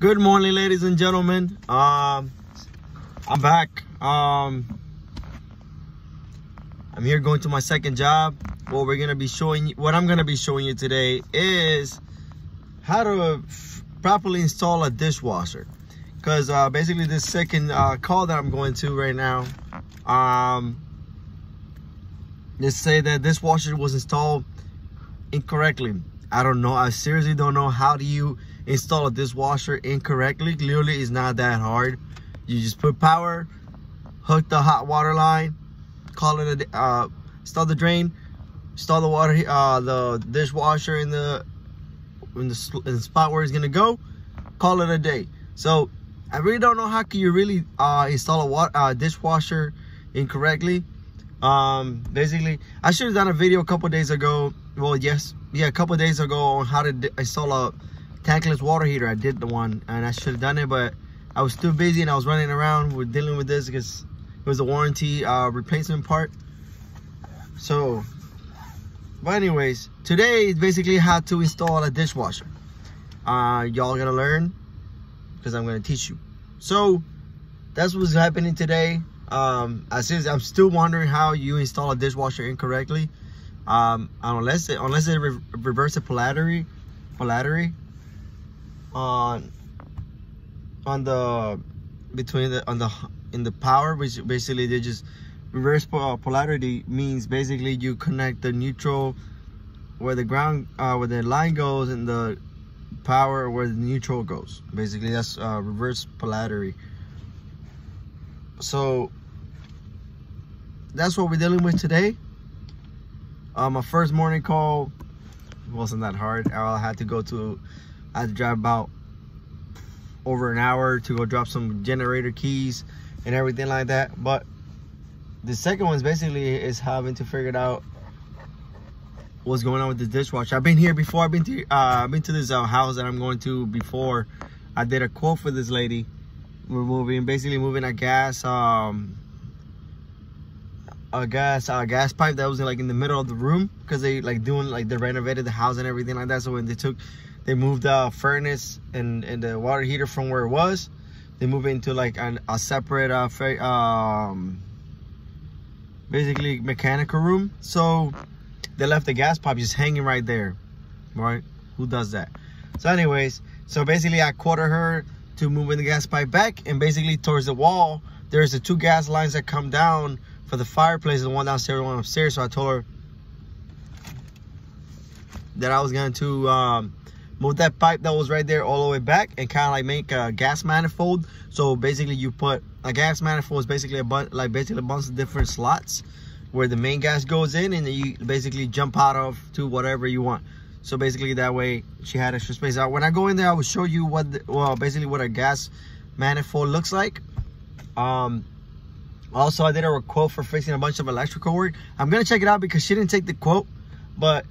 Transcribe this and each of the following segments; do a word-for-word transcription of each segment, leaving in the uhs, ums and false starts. Good morning, ladies and gentlemen. Um, I'm back. Um, I'm here going to my second job. What we're gonna be showing you, what I'm gonna be showing you today, is how to properly install a dishwasher. Cause uh, basically, this second uh, call that I'm going to right now, um, let's say that this washer was installed incorrectly. I don't know. I seriously don't know. How do you install a dishwasher incorrectly? Clearly, it's not that hard. You just put power, hook the hot water line, call it a uh, install the drain, install the water, uh, the dishwasher in the in the, in the spot where it's gonna go. Call it a day. So I really don't know how can you really uh, install a water, uh, dishwasher incorrectly. Um, basically, I should have done a video a couple days ago. Well, yes, yeah, a couple days ago on how to install a tankless water heater. I did the one, and I should have done it, but I was too busy and I was running around with dealing with this because it was a warranty uh, replacement part. So, but anyways, today is basically how to install a dishwasher. Uh, y'all gonna learn because I'm gonna teach you. So that's what's happening today. Um, I seriously, I'm still wondering how you install a dishwasher incorrectly. Um, unless it unless it re reverse a polarity, polarity on on the between the on the in the power, which basically they just reverse polarity means basically you connect the neutral where the ground uh, where the line goes and the power where the neutral goes. Basically, that's uh, reverse polarity. So that's what we're dealing with today. Uh, my first morning call wasn't that hard. I had to go to, I had to drive about over an hour to go drop some generator keys and everything like that. But the second one is basically is having to figure out what's going on with the dishwasher. I've been here before. I've been to, uh, I've been to this uh, house that I'm going to before. I did a quote for this lady. We're moving, basically moving a gas, um, a gas, a gas pipe that was like in the middle of the room because they like doing like they renovated the house and everything like that. So when they took, they moved the furnace and and the water heater from where it was, they moved it into like an, a separate, uh, um, basically mechanical room. So they left the gas pipe just hanging right there, right? Who does that? So, anyways, so basically I quoted her to moving the gas pipe back, and basically towards the wall there's the two gas lines that come down for the fireplace, the one downstairs and one upstairs. So I told her that I was going to um, move that pipe that was right there all the way back and kind of like make a gas manifold. So basically you put a gas manifold is basically a bunch like basically a bunch of different slots where the main gas goes in and then you basically jump out of to whatever you want. So basically that way she had extra space out. When I go in there, I will show you what, the, well, basically what a gas manifold looks like. Um, also, I did a quote for fixing a bunch of electrical work. I'm gonna check it out because she didn't take the quote, but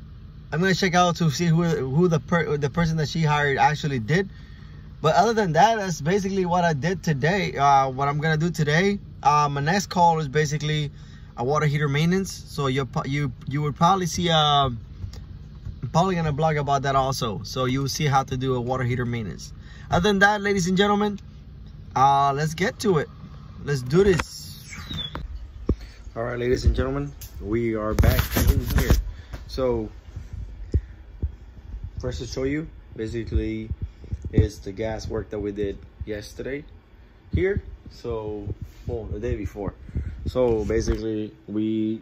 I'm gonna check out to see who who the per, the person that she hired actually did. But other than that, that's basically what I did today. Uh, what I'm gonna do today. Uh, my next call is basically a water heater maintenance. So you you you would probably see a probably gonna blog about that also, so you'll see how to do a water heater maintenance. Other than that, ladies and gentlemen, uh let's get to it. Let's do this. All right, ladies and gentlemen, we are back in here. So first to show you basically is the gas work that we did yesterday here. So well, the day before. So basically we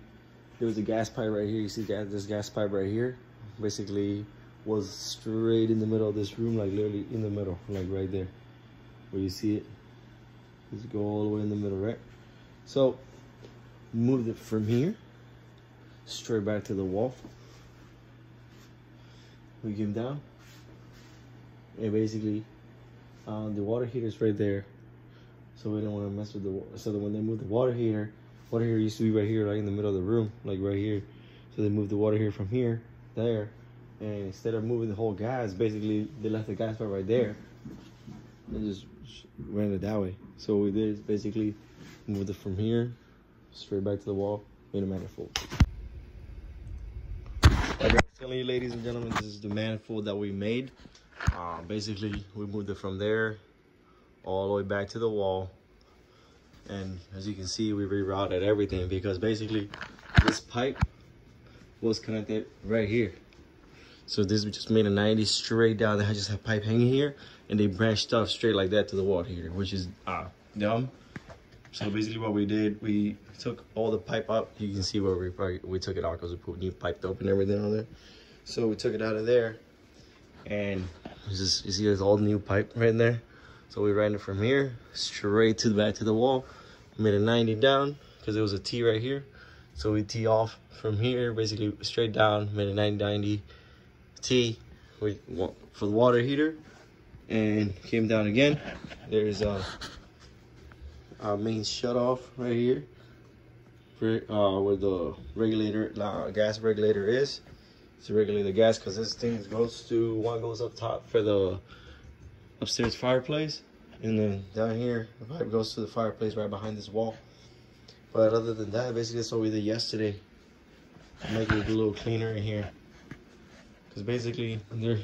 there was a gas pipe right here. You see that this gas pipe right here basically was straight in the middle of this room, like literally in the middle, like right there where you see it. Just go all the way in the middle, right? So moved it from here straight back to the wall. We came down and basically um, the water heater is right there, so we don't want to mess with the water. So that when they move the water heater water heater used to be right here, like in the middle of the room, like right here. So they moved the water heater from here there, and instead of moving the whole gas, basically they left the gas pipe right there and just ran it that way. So what we did is basically moved it from here straight back to the wall, made a manifold. Like I was telling you, ladies and gentlemen, this is the manifold that we made. Uh, basically, we moved it from there all the way back to the wall. And as you can see, we rerouted everything because basically this pipe was connected right here. So this we just made a ninety straight down. They just have pipe hanging here and they branched off straight like that to the wall here, which is uh, dumb. So basically what we did, we took all the pipe up. You can see where we probably, we took it out because we put new pipe dope and everything on there. So we took it out of there and this is, you see there's all new pipe right in there. So we ran it from here straight to the back to the wall. We made a ninety down because it was a T right here. So we T off from here, basically straight down, made a ninety ninety T for the water heater and came down again. There's a, a main shut off right here for, uh, where the regulator, uh, gas regulator is. To regulate the gas because this thing goes to, one goes up top for the upstairs fireplace, and then down here the pipe goes to the fireplace right behind this wall. But other than that, basically that's what we did yesterday. Make it a little cleaner in here because basically there,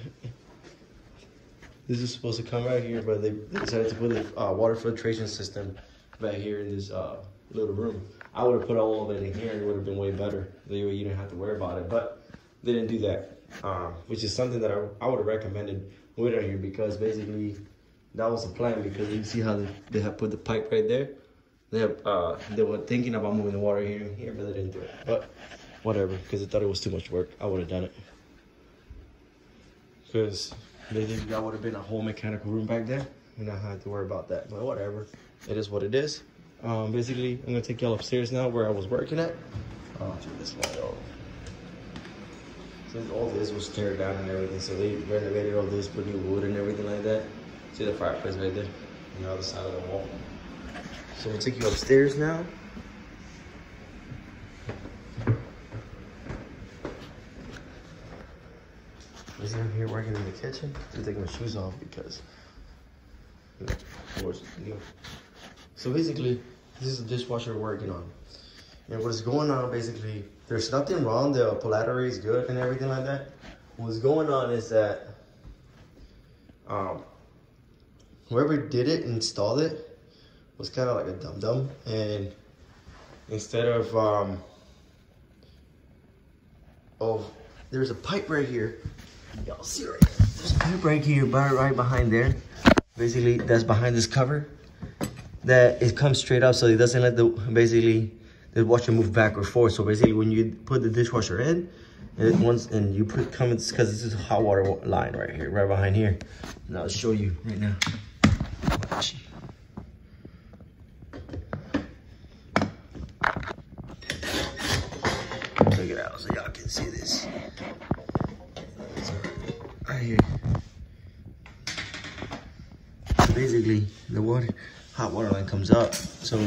this is supposed to come right here, but they decided to put the uh, water filtration system back here in this uh, little room. I would have put all of it in here, it would have been way better. That way you didn't have to worry about it, but they didn't do that, uh, which is something that I, I would have recommended with her here because basically that was the plan. Because you see how they, they have put the pipe right there. They have, uh, they were thinking about moving the water here and here, but they didn't do it. But whatever, because they thought it was too much work. I would have done it because basically that would have been a whole mechanical room back there, and I had to worry about that. But whatever, it is what it is. Um, basically, I'm gonna take y'all upstairs now where I was working at. Oh, turn this light off. All this was teared down and everything, so they renovated all this, put new wood and everything like that. See the fireplace right there on the other side of the wall. So we'll take you upstairs now. He's in here working in the kitchen. I'm taking my shoes off because, you know, of course, you know. So basically, this is the dishwasher we're working on. And what's going on, basically, there's nothing wrong. The polarity is good and everything like that. What's going on is that um, whoever did it and installed it was kind of like a dum-dum. And instead of, um, oh, there's a pipe right here. Y'all see right here. There's a pipe right here, right behind there. Basically, that's behind this cover. That it comes straight up so it doesn't let the, basically, the washer move back or forth. So basically when you put the dishwasher in, it once and you put comments, because this is a hot water line right here, right behind here. And I'll show you right now. Watch. Check it out so y'all can see this. Right here. So basically the water, hot water line comes up. So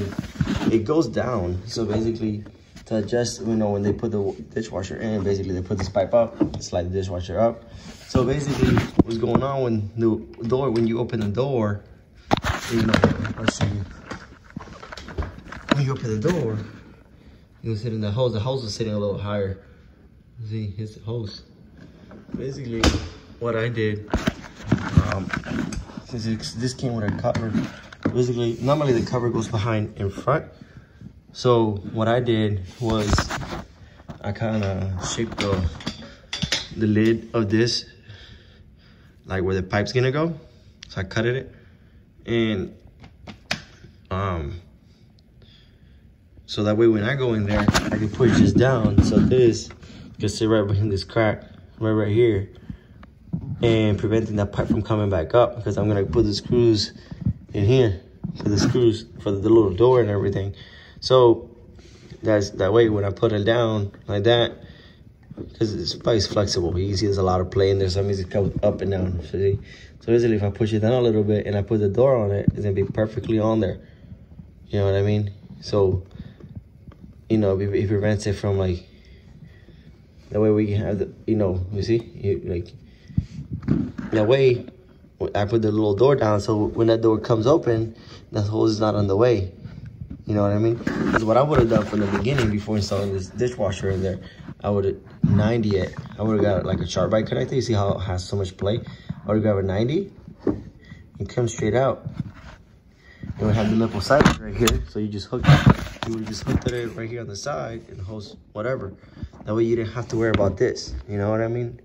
it goes down, so basically to adjust, you know, when they put the dishwasher in, basically they put this pipe up, slide the dishwasher up. So basically what's going on when the door, when you open the door, you know, when you open the door, you'll sit in the hose. The hose is sitting a little higher. See, his hose. Basically what I did, um, since this came with a cover, basically, normally the cover goes behind in front. So what I did was I kind of shaped the, the lid of this, like where the pipe's gonna go. So I cut it and um, so that way when I go in there, I can push this down. So this can sit right behind this crack, right right here, and preventing that pipe from coming back up because I'm gonna put the screws in here for the screws for the little door and everything. So that's that way when I put it down like that, because this pipe's flexible. You can see there's a lot of play in there, so it means it comes up and down. See? So basically if I push it down a little bit and I put the door on it, it's gonna be perfectly on there. You know what I mean? So, you know, it, it prevents it from, like, that way we can have the, you know, you see, you, like, that way I put the little door down, so when that door comes open, that hole is not on the way. You know what I mean? That's what I would have done from the beginning before installing this dishwasher in there. I would have ninety it. I would have got like a chart bike connector. You see how it has so much play? I Or grab a ninety and come straight out. It would have the little side right here, so you just hook it. You would just hook it right here on the side and host whatever. That way you didn't have to worry about this. You know what I mean?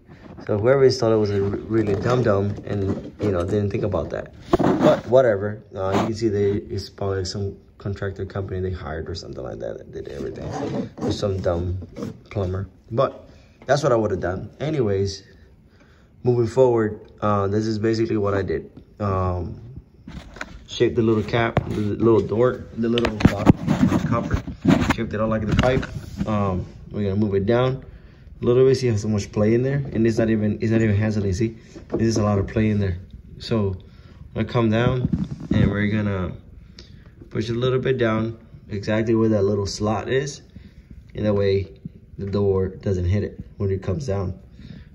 So whoever installed it was a really dumb dumb and, you know, didn't think about that. But whatever. Uh, you can see they it's probably some contractor company they hired or something like that that did everything. Or some dumb plumber. But that's what I would have done. Anyways, moving forward, uh, this is basically what I did. Um, Shaped the little cap, the little door, the little copper. Shaped it out like the pipe. Um, we're gonna move it down a little bit. See how so much play in there, and it's not even it's not even handling. See, there's a lot of play in there. So I come down, and we're gonna push it a little bit down, exactly where that little slot is, and that way the door doesn't hit it when it comes down.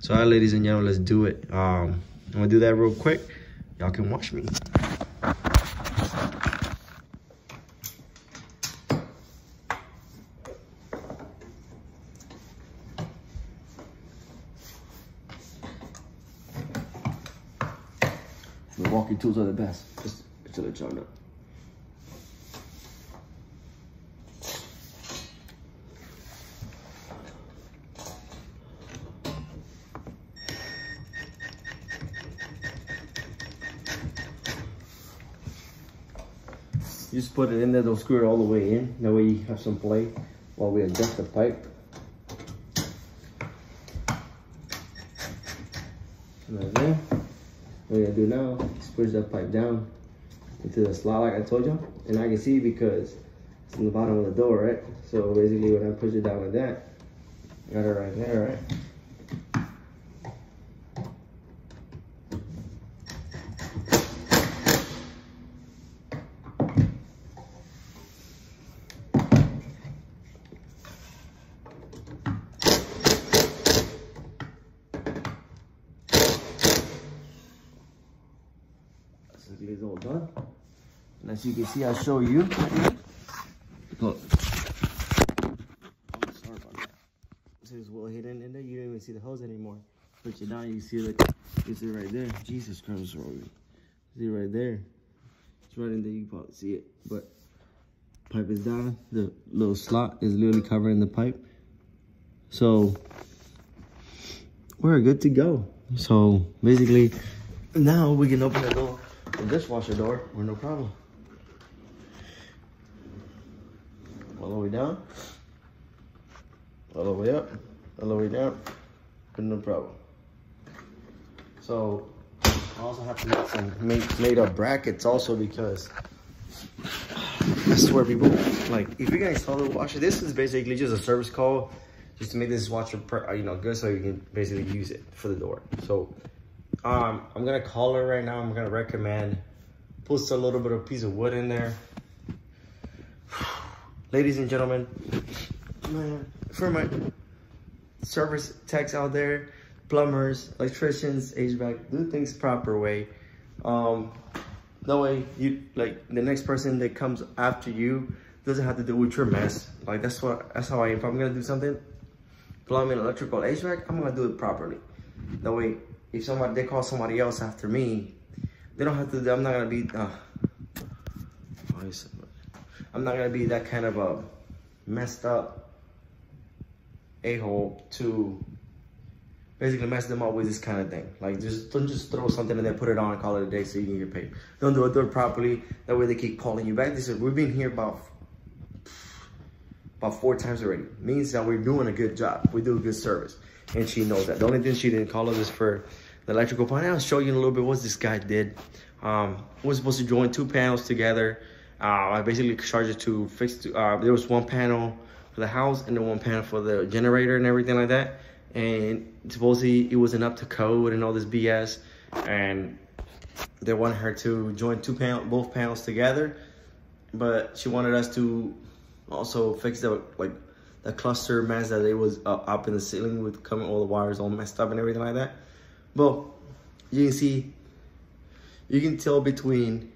So, all right, ladies and gentlemen, let's do it. Um, I'm gonna do that real quick. Y'all can watch me. The walking tools are the best. Just until it's joined up. You just put it in there, they'll screw it all the way in. That way you have some play while we adjust the pipe. Right there. What we're gonna do now is push that pipe down into the slot like I told you. And I can see because it's in the bottom of the door, right? So basically when I push it down like that, got it right there, right? It's all done, and as you can see, I'll show you. Look, I'm sorry about that. This is well hidden in there. You don't even see the hose anymore. Put it down, you see it. You see it right there. Jesus Christ, Rory. See it right there. It's right in there. You can probably see it, but pipe is down. The little slot is literally covering the pipe, so we're good to go. So basically, now we can open the door. The dishwasher door, we're no problem. All the way down, all the way up, all the way down, no problem. So I also have to make some made, made up brackets also, because I swear people, like if you guys saw the washer, this is basically just a service call just to make this washer, you know, good so you can basically use it for the door. So Um, I'm gonna call her right now. I'm gonna recommend puts a little bit of piece of wood in there. Ladies and gentlemen, man, for my service techs out there, plumbers, electricians, H V A C, do things proper way. Um, that way you, like, the next person that comes after you doesn't have to deal with your mess. Like that's what that's how I am. If I'm gonna do something, plumbing, electrical, H V A C, I'm gonna do it properly. That way, if somebody they call somebody else after me, they don't have to. I'm not gonna be. Uh, I'm not gonna be that kind of a messed up a-hole to basically mess them up with this kind of thing. Like just don't just throw something and then put it on and call it a day so you can get paid. Don't do it, do it properly. That way they keep calling you back. They said we've been here about about four times already. Means that we're doing a good job. We do a good service. And she knows that. The only thing she didn't call us is for the electrical panel. I'll show you in a little bit what this guy did. Um, we're supposed to join two panels together. Uh, I basically charged it to fix, to, uh, there was one panel for the house and then one panel for the generator and everything like that. And supposedly it wasn't up to code and all this B S. And they wanted her to join two panel, both panels together. But she wanted us to also fix the, like, the cluster mess that it was uh, up in the ceiling with coming all the wires all messed up and everything like that. But you can see, you can tell between,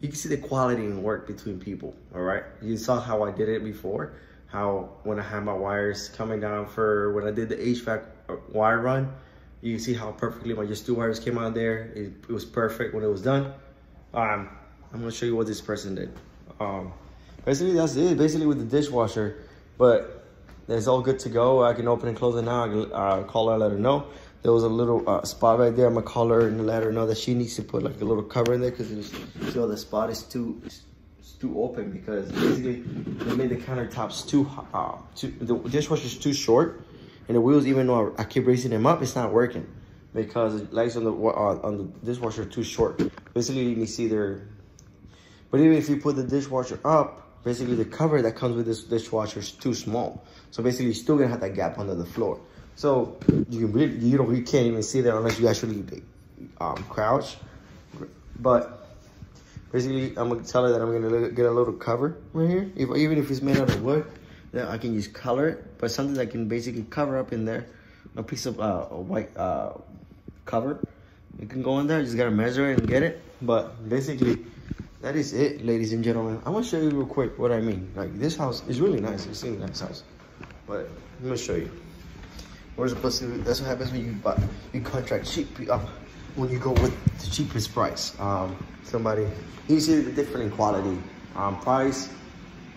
you can see the quality and work between people, all right? You saw how I did it before, how when I had my wires coming down for, when I did the H V A C wire run, You can see how perfectly my just two wires came out there. It, it was perfect when it was done. Um, I'm gonna show you what this person did. Um, basically, that's it, basically with the dishwasher, but it's all good to go. I can open and close it now. I can uh, call her, let her know. There was a little uh, spot right there. I'm gonna call her and let her know that she needs to put like a little cover in there because you know, the spot is too, it's too open because basically they made the countertops too, uh, too the dishwasher's too short. And the wheels, even though I keep raising them up, it's not working because the lights on the uh, on the dishwasher are too short. Basically, you can see they're. But even if you put the dishwasher up, basically the cover that comes with this dishwasher is too small. So basically, you're still gonna have that gap under the floor. So you can really, you know, you can't even see that unless you actually um, crouch. But basically, I'm gonna tell her that I'm gonna get a little cover right here, if, even if it's made out of wood. Yeah, I can use color it, but something that can basically cover up in there, a piece of uh, a white uh, cover. You can go in there, you just gotta measure it and get it. But basically, that is it, ladies and gentlemen. I'm gonna show you real quick what I mean. Like, this house is really nice. It's a really nice house, but I'm gonna show you. We're supposed to. That's what happens when you buy, you contract cheap. Uh, when you go with the cheapest price, um, somebody you see the difference in quality, um, price.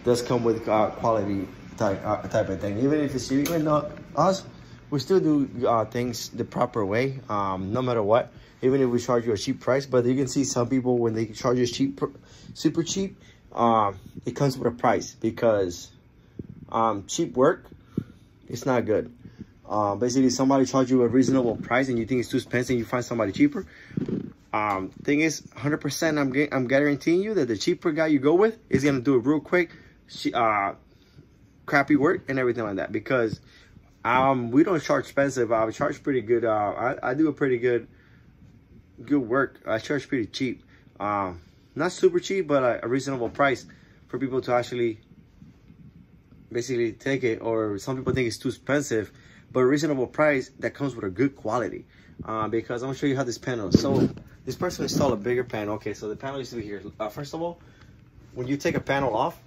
Does come with uh, quality type uh, type of thing. Even if it's even not us, we still do uh, things the proper way, um, no matter what. Even if we charge you a cheap price, but you can see some people when they charge you cheap, super cheap, um, it comes with a price because um, cheap work, it's not good. Uh, basically, somebody charge you a reasonable price and you think it's too expensive, you find somebody cheaper. Um, thing is, one hundred percent, I'm I'm guaranteeing you that the cheaper guy you go with is gonna do it real quick. She, uh, crappy work and everything like that because um we don't charge expensive. I charge pretty good. Uh, I I do a pretty good good work. I charge pretty cheap. Um, not super cheap, but a, a reasonable price for people to actually basically take it. Or some people think it's too expensive, but a reasonable price that comes with a good quality. Uh, because I'm gonna show you how this panel. So this person installed a bigger panel. Okay, so the panel used to be here. Uh, first of all, when you take a panel off.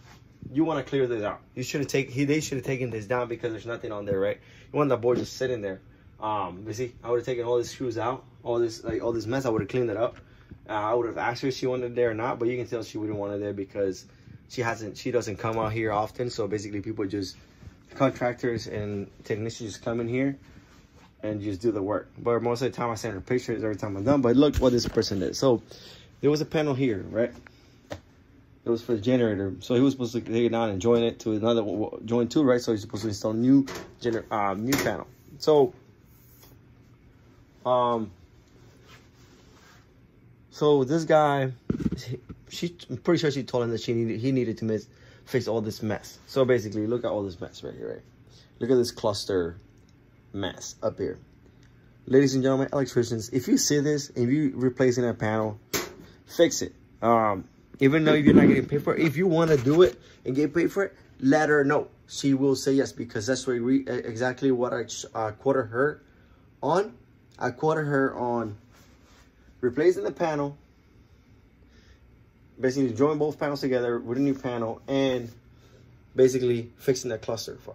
You want to clear this out. You should have take. He, they should have taken this down because there's nothing on there, right? You want that board just sitting there. Um, you see, I would have taken all these screws out, all this like all this mess. I would have cleaned it up. Uh, I would have asked her if she wanted it there or not, but you can tell she wouldn't want it there because she hasn't. She doesn't come out here often, so basically people just contractors and technicians just come in here and just do the work. But most of the time I send her pictures every time I'm done. But look what this person did. So there was a panel here, right? It was for the generator, so he was supposed to take it down and join it to another join two, right? So he's supposed to install new gener uh, new panel. So, um, so this guy, she, I'm pretty sure she told him that she needed he needed to miss, fix all this mess. So basically, look at all this mess right here, right? Look at this cluster mess up here, ladies and gentlemen, electricians. If you see this, if you replacing that panel, fix it. Um. Even though you're not getting paid for it, if you want to do it and get paid for it, let her know. She will say yes because that's what we, exactly what I uh, quoted her on. I quoted her on replacing the panel, basically join both panels together with a new panel, and basically fixing that cluster for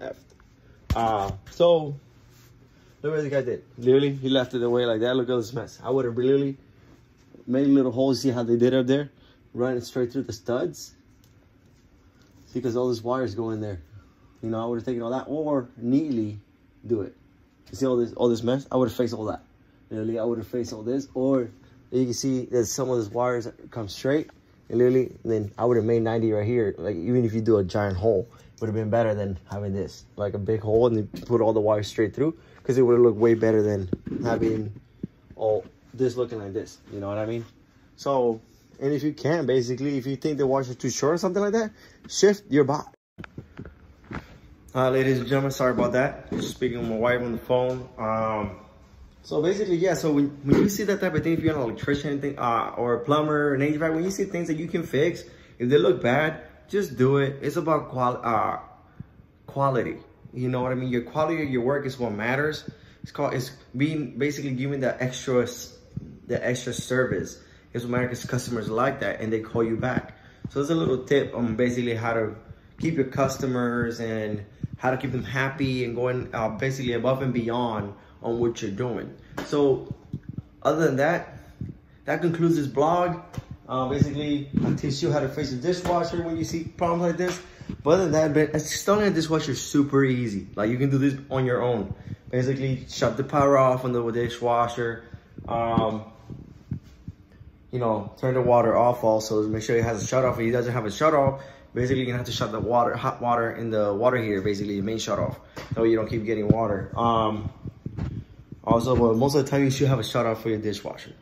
F. Uh, so, look what the guy did. Literally, he left it away like that. Look at this mess. I would have really made little holes. See how they did up there? Run it straight through the studs. See, because all these wires go in there. You know, I would have taken all that or neatly do it. You see all this all this mess? I would have fixed all that. Literally, I would have fixed all this. Or you can see that some of these wires come straight. And literally, then I would have made ninety right here. Like, even if you do a giant hole, it would have been better than having this. Like a big hole and you put all the wires straight through. Because it would have looked way better than having all this looking like this. You know what I mean? So... And if you can, basically, if you think the washer's too short or something like that, shift your bot. Uh, ladies and gentlemen, sorry about that. Just speaking with my wife on the phone. Um, so basically, yeah, so when, when you see that type of thing, if you're an electrician anything, uh, or a plumber, an H V A C, when you see things that you can fix, if they look bad, just do it. It's about quali uh, quality. You know what I mean? Your quality of your work is what matters. It's called, it's being basically giving that extra, the extra service. It's America's customers like that and they call you back. So there's a little tip on basically how to keep your customers and how to keep them happy and going uh, basically above and beyond on what you're doing. So other than that, that concludes this blog. Uh, basically, I teach you how to fix the dishwasher when you see problems like this. But other than that, installing a dishwasher is super easy. Like, you can do this on your own. Basically, shut the power off on the dishwasher. Um, you know, turn the water off also. Make sure it has a shut off. If it doesn't have a shut off, basically, you're gonna have to shut the water, hot water in the water heater, basically, the main shut off. So you don't keep getting water. Um, also, well, most of the time, you should have a shut off for your dishwasher.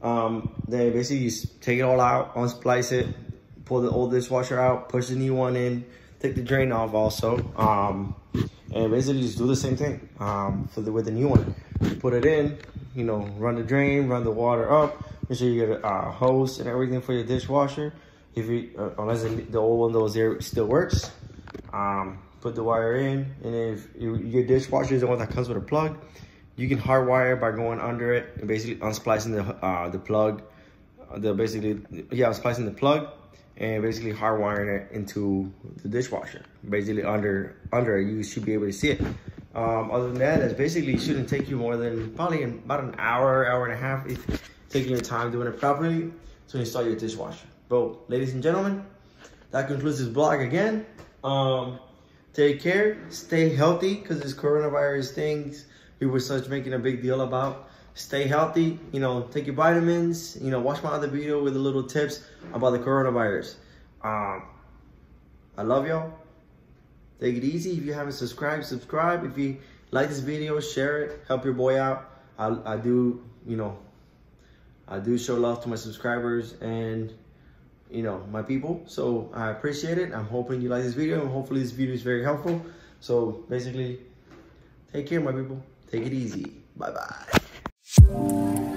Um, then basically, you take it all out, unsplice it, pull the old dishwasher out, push the new one in, take the drain off also. Um, and basically, just do the same thing um, for the, with the new one. You put it in, you know, run the drain, run the water up, make sure you get a uh, hose and everything for your dishwasher. If you, uh, unless the old one that was there still works, um, put the wire in, and if you, your dishwasher is the one that comes with a plug, you can hardwire by going under it and basically unsplicing the uh, the plug, the basically yeah, unsplicing the plug, and basically hardwiring it into the dishwasher. Basically under under it, you should be able to see it. Um, other than that, it's basically it shouldn't take you more than probably about an hour, hour and a half, if taking your time doing it properly to install your dishwasher. But ladies and gentlemen, that concludes this vlog again. Um, take care, stay healthy, because this coronavirus things we were such making a big deal about. Stay healthy, you know, take your vitamins, you know, watch my other video with the little tips about the coronavirus. Um, I love y'all. Take it easy. If you haven't subscribed, subscribe. If you like this video, share it, help your boy out. I, I do, you know, I do show love to my subscribers and, you know, my people. So I appreciate it. I'm hoping you like this video, and hopefully this video is very helpful. So basically, take care, my people. Take it easy. Bye-bye.